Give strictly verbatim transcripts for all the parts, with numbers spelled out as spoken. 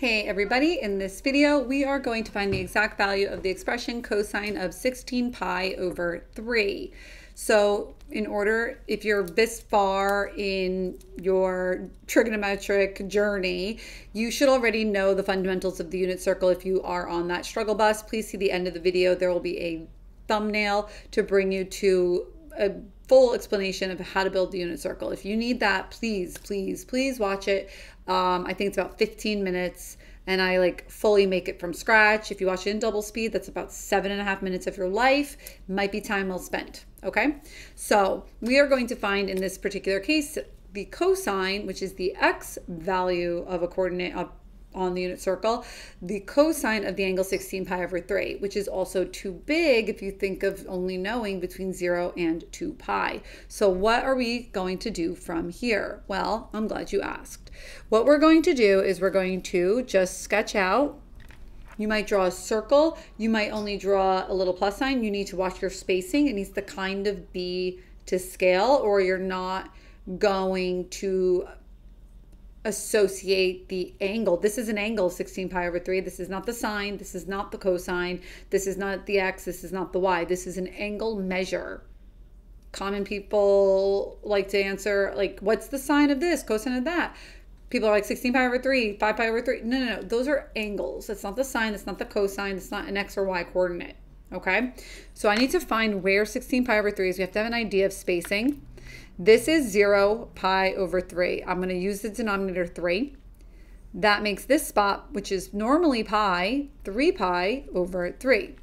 Hey everybody, in this video we are going to find the exact value of the expression cosine of sixteen pi over three. So in order, if you're this far in your trigonometric journey, you should already know the fundamentals of the unit circle. If you are on that struggle bus, please see the end of the video. There will be a thumbnail to bring you to a full explanation of how to build the unit circle. If you need that, please, please, please watch it. Um, I think it's about fifteen minutes and I like fully make it from scratch. If you watch it in double speed, that's about seven and a half minutes of your life. Might be time well spent, okay? So we are going to find in this particular case, the cosine, which is the x value of a coordinate on the unit circle, the cosine of the angle sixteen pi over three, which is also too big if you think of only knowing between zero and two pi. So what are we going to do from here? Well, I'm glad you asked. What we're going to do is we're going to just sketch out. You might draw a circle. You might only draw a little plus sign. You need to watch your spacing. It needs to kind of be to scale, or you're not going to associate the angle. This is an angle, sixteen pi over three. This is not the sine. This is not the cosine. This is not the x. This is not the y. This is an angle measure. Common people like to answer, like, what's the sine of this, cosine of that? People are like sixteen pi over three, five pi over three. No, no, no. Those are angles. It's not the sine. It's not the cosine. It's not an x or y coordinate. Okay? So I need to find where sixteen pi over three is. We have to have an idea of spacing. This is zero pi over three. I'm going to use the denominator three. That makes this spot, which is normally pi, three pi over three.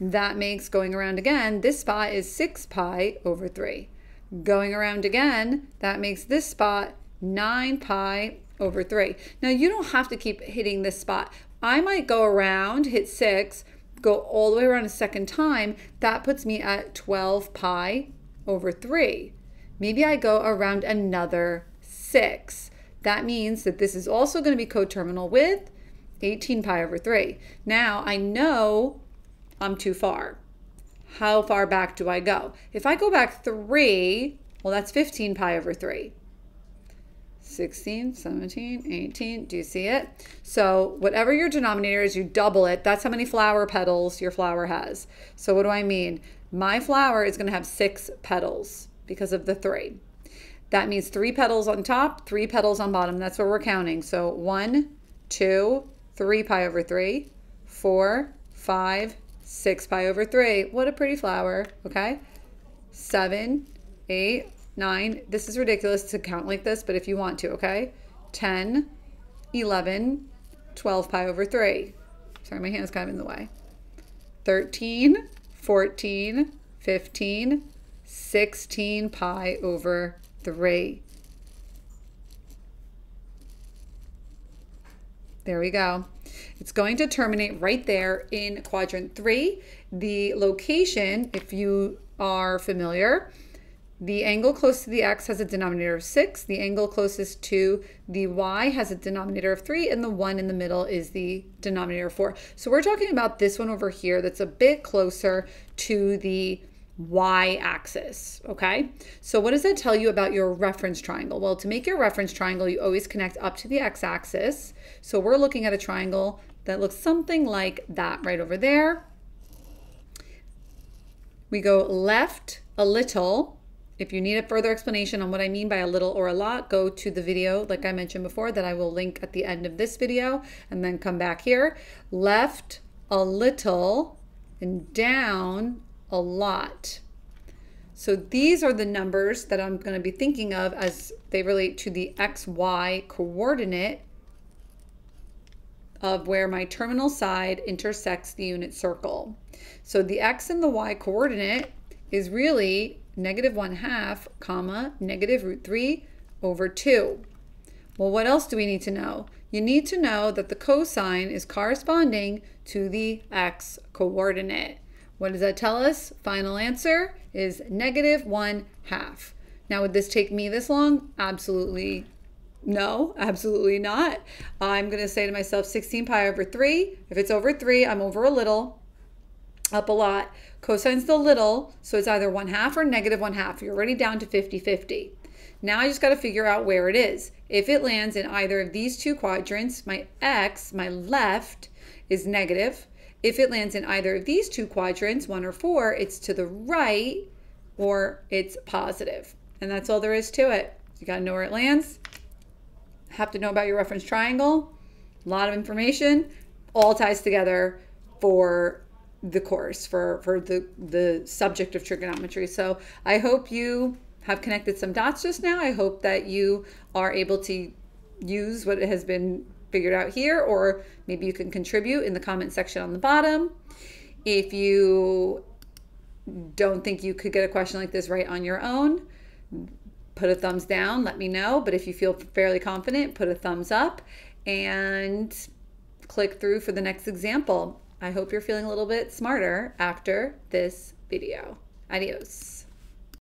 That makes, going around again, this spot is six pi over three. Going around again, that makes this spot nine pi over three. Now, you don't have to keep hitting this spot. I might go around, hit six, go all the way around a second time. That puts me at twelve pi over three. Maybe I go around another six. That means that this is also going to be coterminal with eighteen pi over three. Now I know I'm too far. How far back do I go? If I go back three, well, that's fifteen pi over three. sixteen, seventeen, eighteen, do you see it? So whatever your denominator is, you double it. That's how many flower petals your flower has. So what do I mean? My flower is going to have six petals, because of the three. That means three petals on top, three petals on bottom. That's what we're counting. So one, two, three pi over three, four, five, six pi over three. What a pretty flower, okay? Seven, eight, nine. This is ridiculous to count like this, but if you want to, okay? ten, eleven, twelve pi over three. Sorry, my hand's kind of in the way. thirteen, fourteen, fifteen, sixteen pi over three. There we go. It's going to terminate right there in quadrant three. The location, if you are familiar, the angle close to the x has a denominator of six. The angle closest to the y has a denominator of three. And the one in the middle is the denominator of four. So we're talking about this one over here that's a bit closer to the y-axis, okay? So what does that tell you about your reference triangle? Well, to make your reference triangle, you always connect up to the x-axis. So we're looking at a triangle that looks something like that right over there. We go left a little. If you need a further explanation on what I mean by a little or a lot, go to the video, like I mentioned before, that I will link at the end of this video, and then come back here. Left a little and down a lot. So these are the numbers that I'm going to be thinking of as they relate to the X Y coordinate of where my terminal side intersects the unit circle. So the X and the Y coordinate is really negative one half, comma, negative root three over two. Well, what else do we need to know? You need to know that the cosine is corresponding to the X coordinate. What does that tell us? Final answer is negative one half. Now, would this take me this long? Absolutely no, absolutely not. I'm going to say to myself sixteen pi over three. If it's over three, I'm over a little, up a lot. Cosine's the little, so it's either one half or negative one half. You're already down to fifty fifty. Now I just got to figure out where it is. If it lands in either of these two quadrants, my x, my left, is negative. If it lands in either of these two quadrants, one or four, it's to the right, or it's positive. And that's all there is to it. You got to know where it lands. Have to know about your reference triangle. A lot of information. All ties together for the course, for, for the, the subject of trigonometry. So I hope you have connected some dots just now. I hope that you are able to use what has been figured out here, or maybe you can contribute in the comment section on the bottom. If you don't think you could get a question like this right on your own, put a thumbs down, let me know. But if you feel fairly confident, put a thumbs up and click through for the next example. I hope you're feeling a little bit smarter after this video. Adios.